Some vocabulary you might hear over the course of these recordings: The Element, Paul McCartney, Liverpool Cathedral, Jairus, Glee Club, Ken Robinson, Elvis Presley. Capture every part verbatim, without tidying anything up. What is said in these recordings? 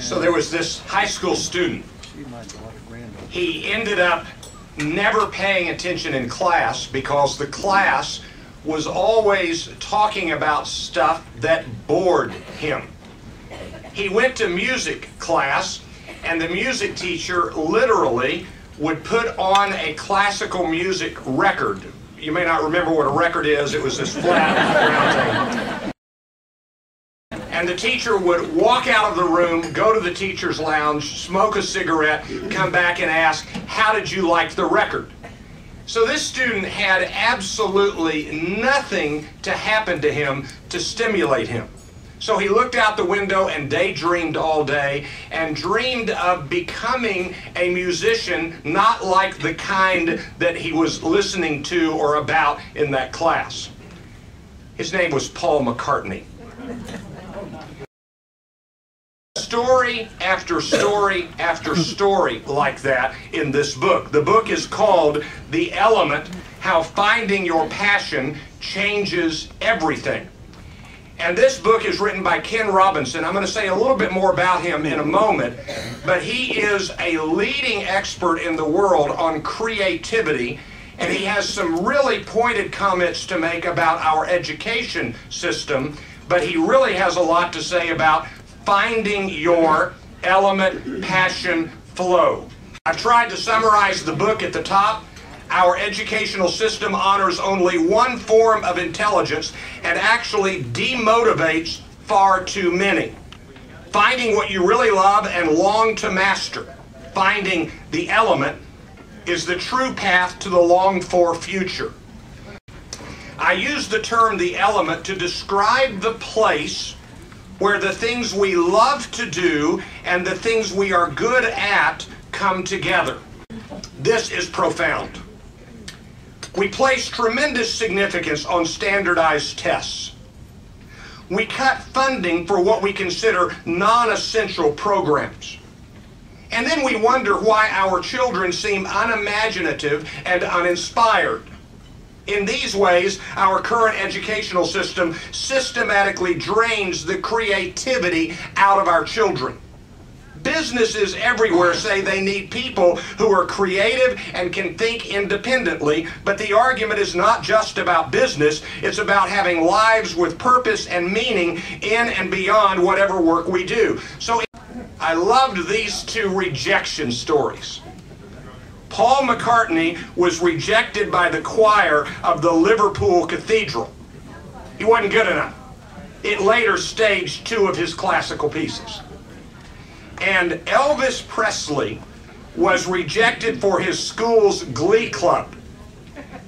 So there was this high school student. He ended up never paying attention in class because the class was always talking about stuff that bored him. He went to music class, and the music teacher literally would put on a classical music record. You may not remember what a record is. It was this flat round thing. And the teacher would walk out of the room, go to the teacher's lounge, smoke a cigarette, come back and ask, "How did you like the record?" So this student had absolutely nothing to happen to him to stimulate him. So he looked out the window and daydreamed all day and dreamed of becoming a musician, not like the kind that he was listening to or about in that class. His name was Paul McCartney. Story after story after story like that in this book. The book is called The Element: How Finding Your Passion Changes Everything. And this book is written by Ken Robinson. I'm going to say a little bit more about him in a moment, but he is a leading expert in the world on creativity, and he has some really pointed comments to make about our education system, but he really has a lot to say about finding your element, passion, flow. I've tried to summarize the book at the top. Our educational system honors only one form of intelligence and actually demotivates far too many. Finding what you really love and long to master, finding the element, is the true path to the longed-for future. I use the term the element to describe the place where the things we love to do and the things we are good at come together. This is profound. We place tremendous significance on standardized tests. We cut funding for what we consider non-essential programs. And then we wonder why our children seem unimaginative and uninspired. In these ways, our current educational system systematically drains the creativity out of our children. Businesses everywhere say they need people who are creative and can think independently, but the argument is not just about business, it's about having lives with purpose and meaning in and beyond whatever work we do. So I loved these two rejection stories. Paul McCartney was rejected by the choir of the Liverpool Cathedral. He wasn't good enough. It later staged two of his classical pieces. And Elvis Presley was rejected for his school's Glee Club.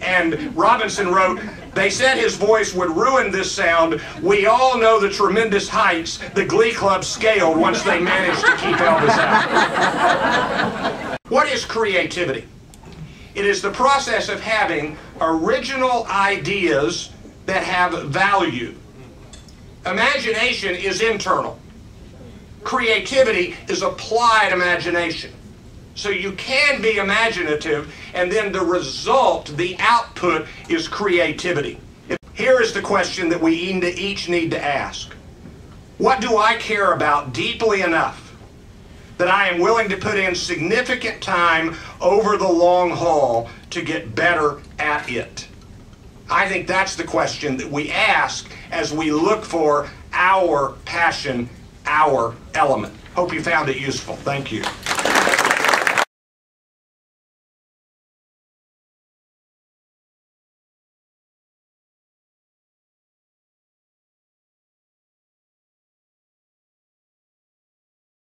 And Robinson wrote, "They said his voice would ruin this sound. We all know the tremendous heights the Glee Club scaled once they managed to keep Elvis out." What is creativity? It is the process of having original ideas that have value. Imagination is internal. Creativity is applied imagination. So you can be imaginative, and then the result, the output, is creativity. Here is the question that we each need to ask. What do I care about deeply enough that I am willing to put in significant time over the long haul to get better at it? I think that's the question that we ask as we look for our passion, our element. Hope you found it useful. Thank you.